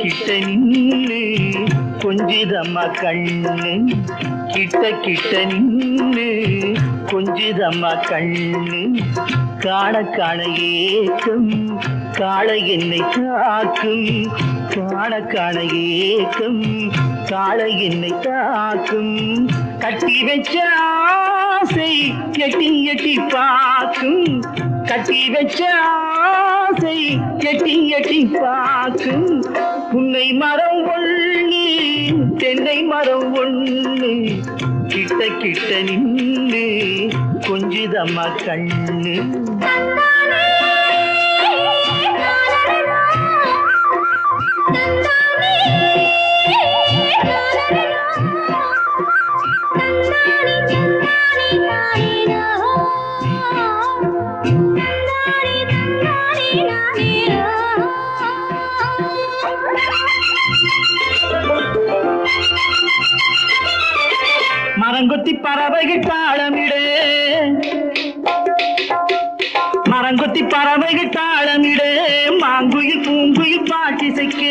கிட்ட நின்னு கொஞ்சிதம்மா கண்ணு கிட்ட கிட்ட நின்னு கொஞ்சிதம்மா கண்ணு காண காண ஏக்கம் காளை என்னை தாக்கும் காண காண ஏக்கம் காளை என்னை தாக்கும் கட்டி வச்ச ஆசை எட்டி எட்டி பார்க்கும் கட்டி வச்ச ஆசை எட்டி எட்டி பார்க்கும் புன்னை மரம் ஒண்ணு தென்னை மரம் ஒண்ணு கிட்ட கிட்ட நின்று கொஞ்சிதம்மா கண்ணு மரங்கொத்தி பறவைகள் தாளமிடு மரங்கொத்தி பறவைகள் தாளமிடு மாங்குயில் பூங்குயில் பாட்டிசைக்கு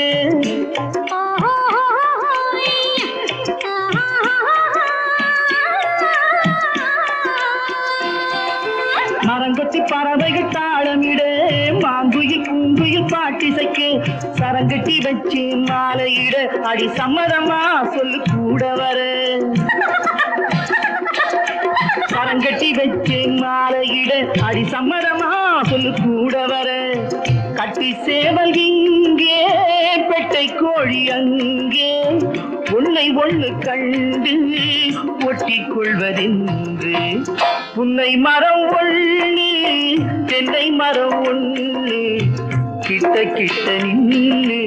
மரங்கொத்தி பறவைகள் தாளமிடு மாங்குயில் பூங்குயில் பாட்டிசைக்கு சரங்கட்டி வச்சு மாலையிட அடி சம்மதமா சொல்லு கூட வர கட்டி வச்சு மாலையிட அடி சம்மதமா சொல்லு கூட வர கட்டி சேவல் இங்கே பெட்டை கோழி அங்கே உன்னை ஒண்ணு கண்டு ஒட்டிக் கொள்வதென்று புன்னை மரம் ஒண்ணு தென்னை மரம் ஒண்ணு கிட்ட கிட்ட நின்று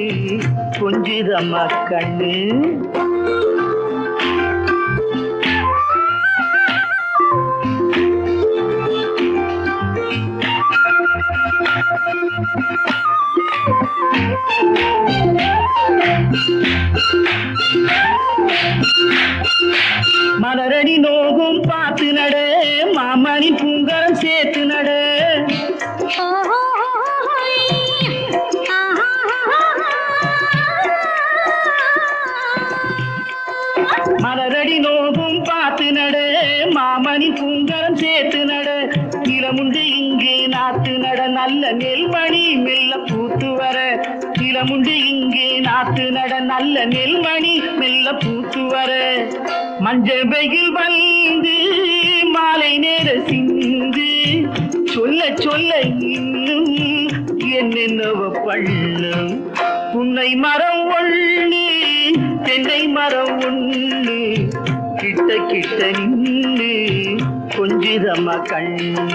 கொஞ்சிதம்மா கண்ணு மலரடி நோகும் பார்த்து நட மாமணி பூங்காரம் சேர்த்து நட மலரடி நோகும் பார்த்து நட மாமணி பூங்காரம் சேர்த்து நட இளமுண்டு இங்கே நாத்து நட நல்ல நெல்மணி மெல்ல பூத்து வர இளமுண்டு இங்கே நாத்து நட நல்ல நெல்மணி மெல்ல பூத்து வர மஞ்சள் வெயில் வந்து மாலை நேர சிந்து சொல்ல சொல்ல இன்னும் என்னென்னவ பள்ளம் புன்னை மரம் ஒண்ணு தென்னை மரம் ஒண்ணு கிட்ட கிட்ட நின்று கொஞ்சிதம்மா கண்ணு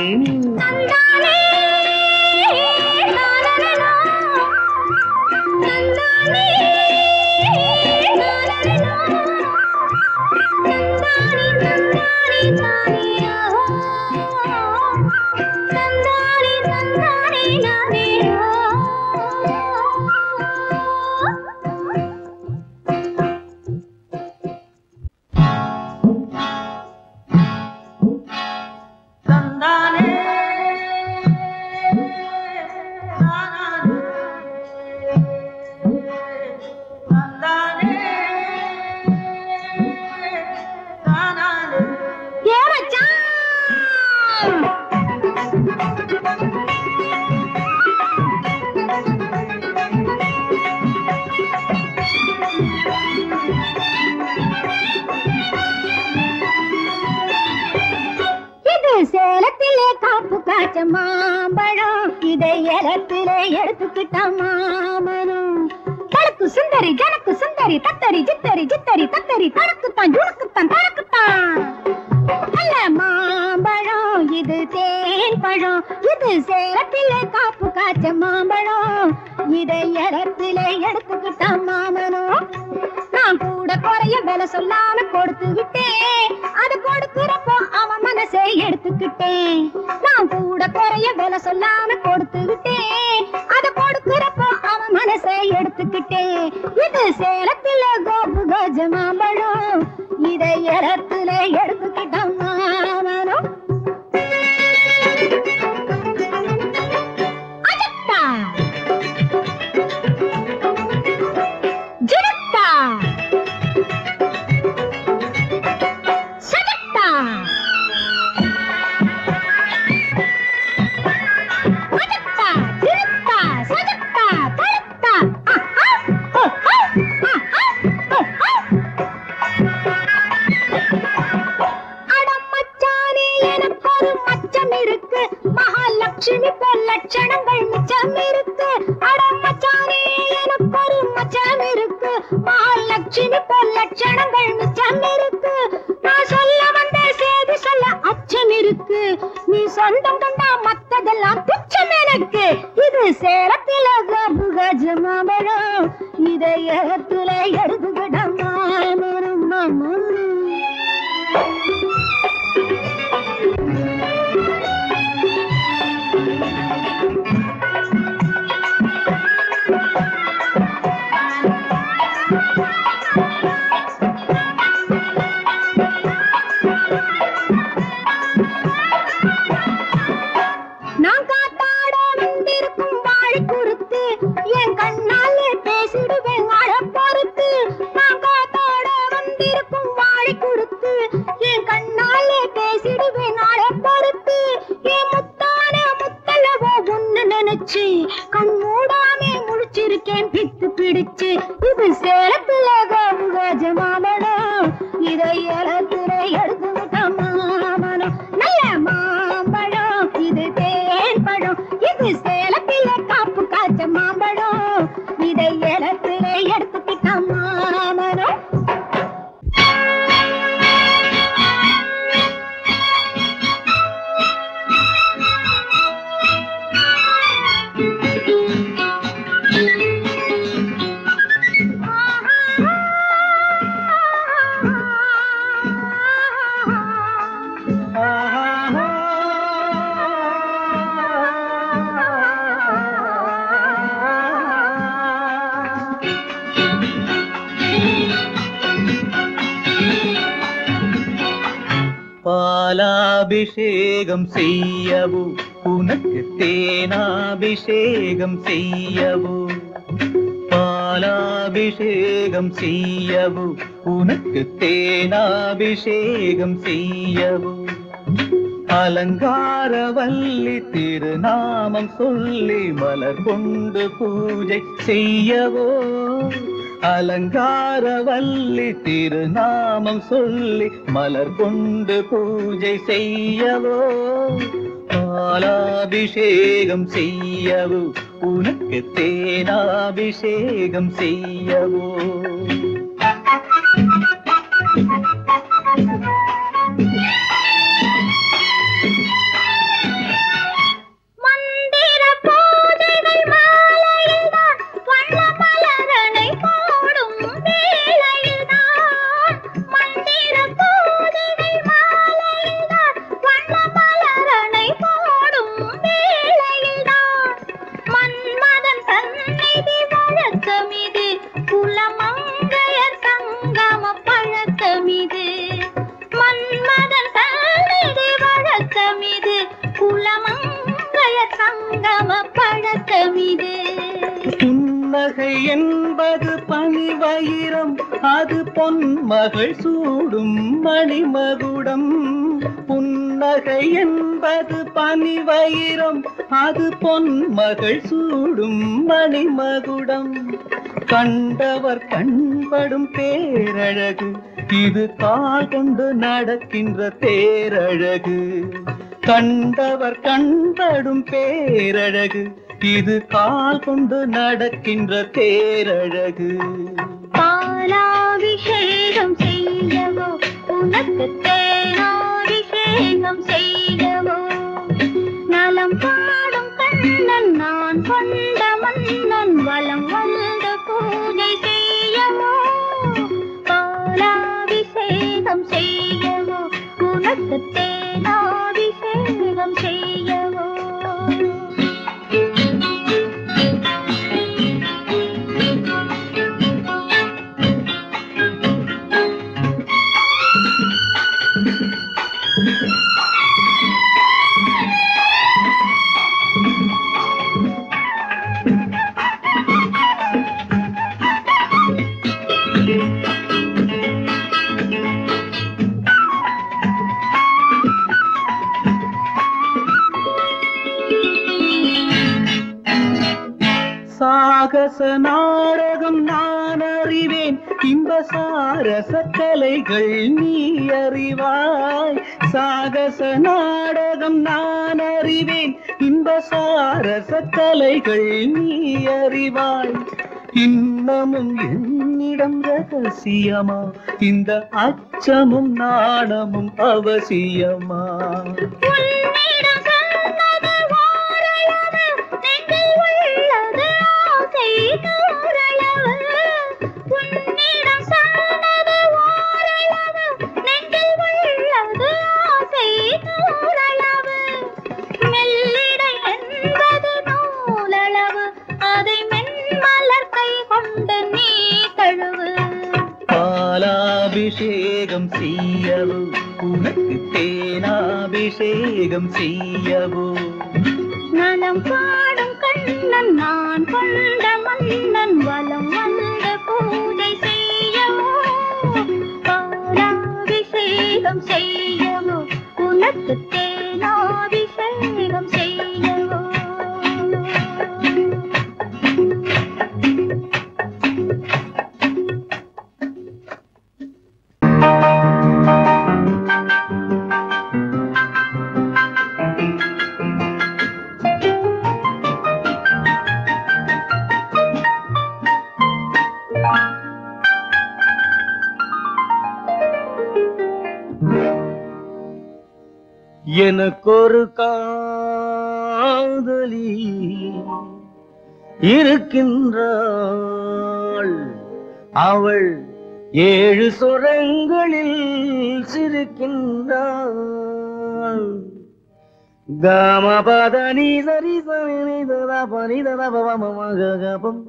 மச்சானே எனக்கு ஒரு மச்சான் இருக்கு மகாலட்சுமி போல சடங்கள் மச்சான் இருக்கு நான் சொல்ல வந்த செய்தி சொல்ல அச்சம் இருக்கு நீ சொந்தம் கண்டா மத்ததெல்லாம் துச்சம் எனக்கு இது சேலத்தில கபகஜமாமரம் இதயத்துல எடுத்துடமா மனமா பாலாபிஷேகம் செய்யவு உனக்கு தேனாபிஷேகம் செய்யவு பாலாபிஷேகம் செய்யவு உனக்கு தேனாபிஷேகம் செய்யவு அலங்காரவல்லி திருநாமம் சொல்லி மலர் கொண்டு பூஜை செய்யவோ அலங்காரவல்லி திருநாமம் சொல்லி மலர் கொண்டு பூஜை செய்யவோ பாலாபிஷேகம் செய்யவோ உனக்கு தேனாபிஷேகம் செய்யவோ மகள் சூடும் மணிமகுடம் புன்னகை என்பது பனிவயிரம் அது பொன் மகள் சூடும் மணிமகுடம் கண்டவர் கண்படும் பேரழகு இது கால் கொண்டு நடக்கின்ற தேரழகு கண்டவர் கண்படும் பேரழகு இது கால் கொண்டு நடக்கின்ற தேரழகு பாலாபிஷேகம் செய்யவோ உனக்கு தேனாபிஷேகம் செய்யவோ நலம் பாடும் கண்ணன் நான் கொண்ட மன்னன் வலம் வந்து பூஜை செய்யவோ பாலாபிஷேகம் செய்யவோ உனக்கு தேனாபிஷேகம் செய்யவோ நாடகம் நான் அறிவேன், இன்பசாரச கலைகள் நீ அறிவாய். சாகச நாடகம் நான் அறிவேன், இன்பசாரச கலைகள் நீ அறிவாய். இன்னமும் என்னிடம் ரகசியமா, இந்த அச்சமும் நாணமும் அவசியமா? பாலாபிஷேகம் செய்யவோ, உனக்கு தேனாபிஷேகம் செய்யவோ. நலம் பாடும் கண்ணன் நான் கொண்ட மன்னன், வலம் வந்து பூஜை செய்யவோ. பாலாபிஷேகம் செய்யவோ, உனக்கு தேனாபிஷேகம் செய்யவோ. எனக்கொரு காதலி இருக்கின்றாள், அவள் 7 சுரங்களில் சிரிக்கின்றாள். காமபதனி சரிசனி ததா பனிததா பவமகபம்.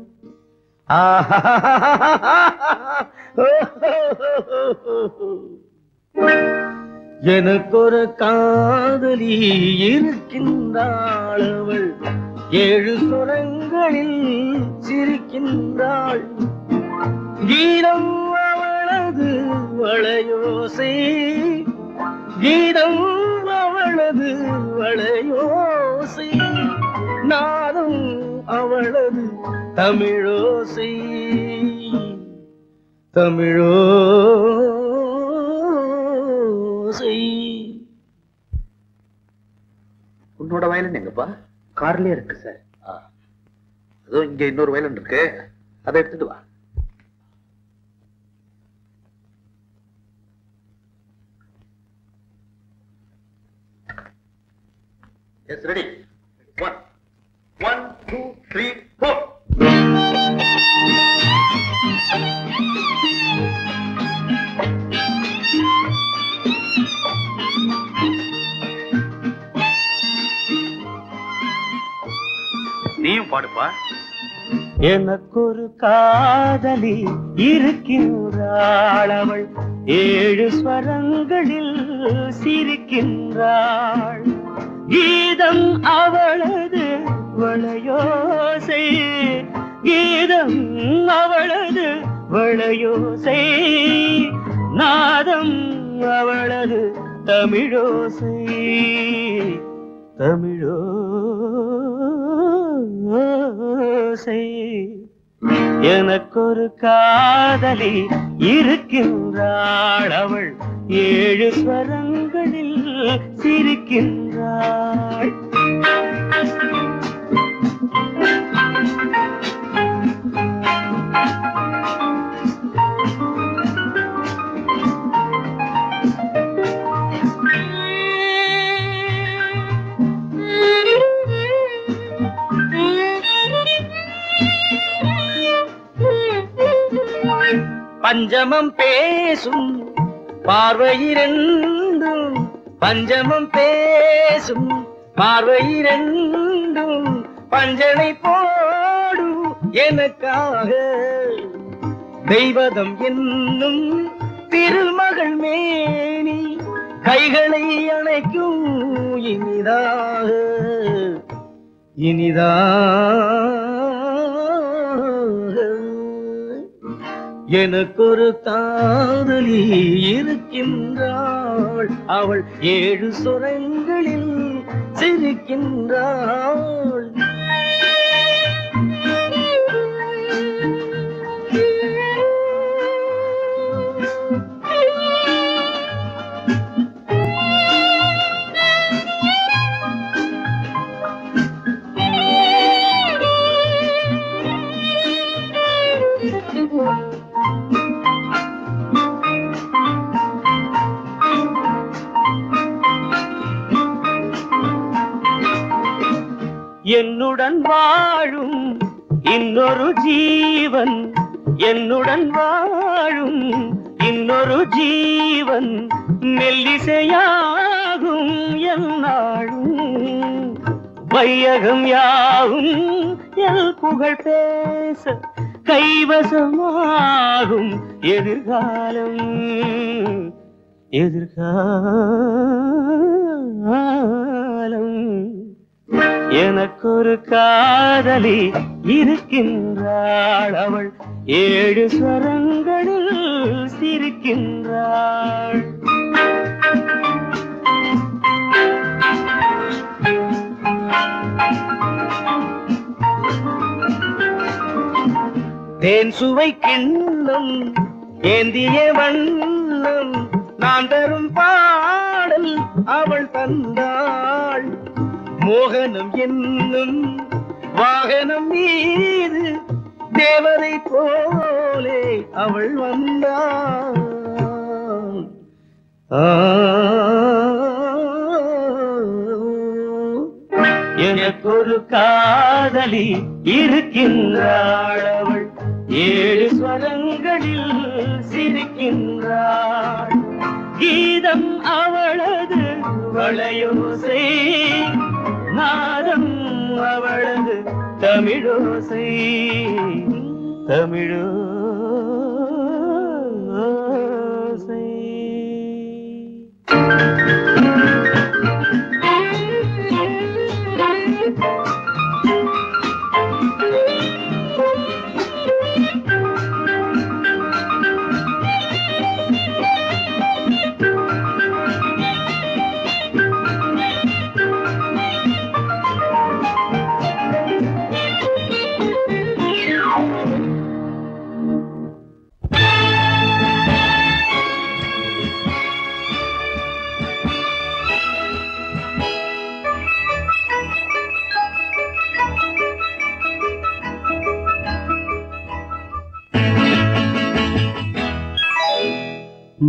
எனக்கொரு காதலி இருக்கின்றாள், அவள் 7 சுரங்களில் சிரிக்கின்றாள். கீதம் அவளது வளையோசை, கீதம் அவளது வளையோசை. நானும் அவளது தமிழோசை, தமிழோ உன்னோட வயலன் எங்கப்பா? கார்லயே இருக்கு சார். அதோ இங்க இன்னொரு வயலன் இருக்கு, அதை எடுத்துட்டு வா. Yes, ready. 1 1 2 3 4. நீயும் பாடுப்பா. எனக்கு ஒரு காதலி இருக்கின்றாள், அவள் 7 ஸ்வரங்களில் சிரிக்கின்றாள். கீதம் அவளது வளையோசை, கீதம் அவளது வளையோசை. நாதம் அவளது தமிழோசை, தமிழோ ஓசை. எனக்கொரு காதலி இருக்கின்றாள், அவள் 7 ஸ்வரங்களில் சிரிக்கின்றாள். பஞ்சமம் பேசும் பார்வையிரண்டும், பஞ்சமம் பேசும் பார்வையிரண்டும் பஞ்சனை போடும் எனக்காக. தெய்வதம் என்னும் திருமகள் மேனி கைகளை அணைக்கும் இனிதாக, இனிதாக. எனக்கொரு காதலி இருக்கின்றாள், அவள் 7 சுரங்களில் சிரிக்கின்றாள். என்னுடன் வாழும் இன்னொரு ஜீவன், என்னுடன் வாழும் இன்னொரு ஜீவன் மெல்லிசையாகும் எல்லாரும் வையகம் யாவும் எல் புகழ் பேச கைவசமாகும் எதிர்காலம் எதிர்காலம். எனக்கு ஒரு காதலி இருக்கின்றாள், அவள் 7 ஸ்வரங்களில் சிரிக்கின்றாள். தேன் சுவை கிண்ணம் ஏந்திய வண்ணம் நான் தரும் பாடல் அவள் தந்தாள். மோகனம் என்னும் வாகனம் மீது தேவதை போலே அவள் வந்தாள். எனக்கொரு காதலி இருக்கின்றாள், அவள் 7 ஸ்வரங்களில் சிரிக்கின்றாள். கீதம் அவளது வளையோசை, நாதம் அவளது தமிழோசை தமிழோசை.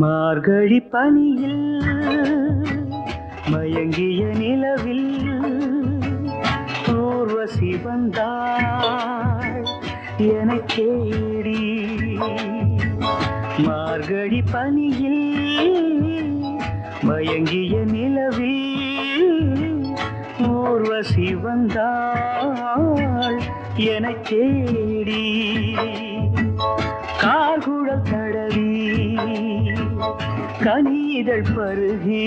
மார்கழி பனியில் மயங்கிய நிலவில் ஊர்வசி வந்தாள் எனக் கேடி. மார்கழி பனியில் மயங்கிய நிலவில் ஊர்வசி வந்தாள் எனக் கேடி. கார்குழல் தடவி கனிதழ் பருகி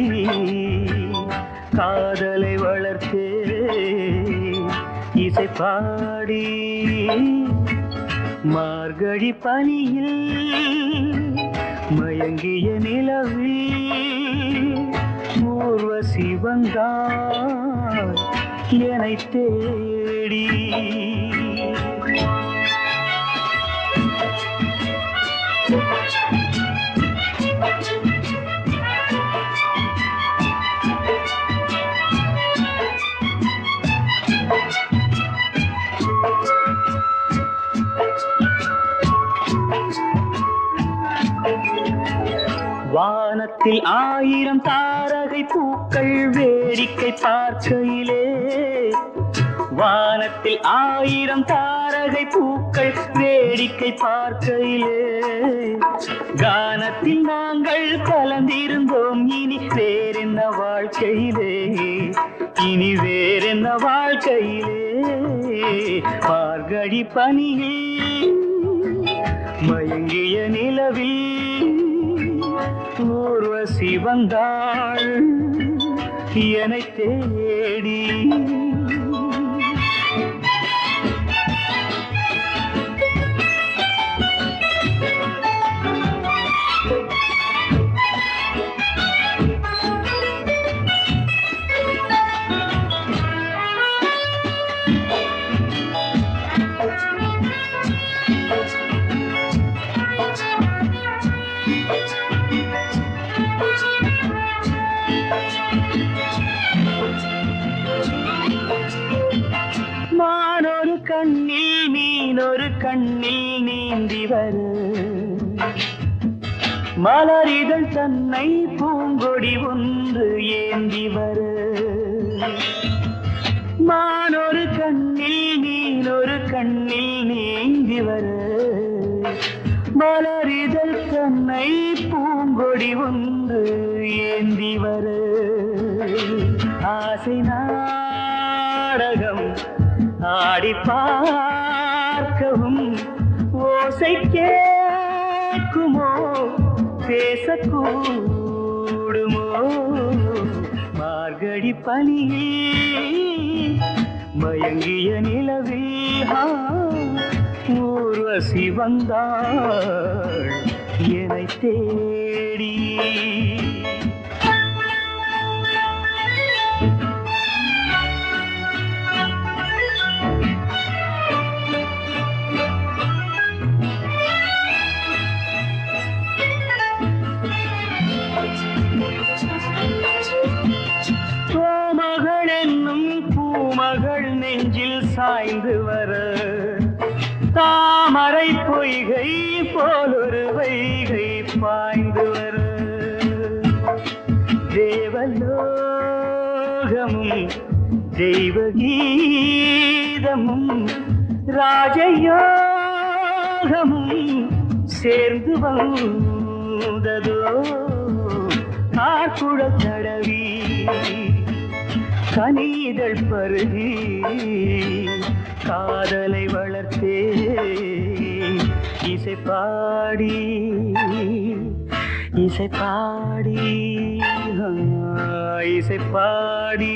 காதலை வளர்த்தே இசை பாடி. மார்கழி பனியில் மயங்கிய நிலவில் ஊர்வசி வந்தாள் என்னைத் தேடி. வானத்தில் 1000 தாரகை பூக்கள் வேடிக்கை பார்க்கையிலே, வானத்தில் 1000 தாரகை பூக்கள் வேடிக்கை பார்க்கையிலே, கானத்தில் நாங்கள் கலந்திருந்தோம் இனி வேறென்ன வாழ்க்கையிலே, இனி வேறென்ன வாழ்க்கையிலே. மார்கழி பனியில் மயங்கிய நிலவில் ஊர்வசி வந்தாள் என்னைத் தேடி. கண்ணில் மீனொரு கண்ணில் நீந்தி வரு மலரிதழ் தன்னை பூங்கொடி ஒன்று ஏந்தி வரு. மானொரு கண் കണ്ണിൽ നീനൊരു കണ്ണിൽ നീങ്ങി മലരിതൽ കണ്ണൈ പൂങ്കൊടി ഉണ്ട് ഏന്തി ആസൈ നാടകം ആടി பார்க்கவும் ஓசை கேட்குமோ பேசக்கூடுமோ மார்கழி பனியில் மயங்கிய நிலவில் ஊர்வசி வந்தாள் என்னை தேடி சாய்ந்து வர தாமரை பொய்கை போல் ஒரு வைகை பாய்ந்து வர தேவலோகமும் தெய்வகீதமும் ராஜயோகமும் சேர்ந்து வந்ததோ ஆர்குடல் தடவி கனிதழ் பருகி காதலை வளர்த்தே இசைப்பாடி இசைப்பாடி இசைப்பாடி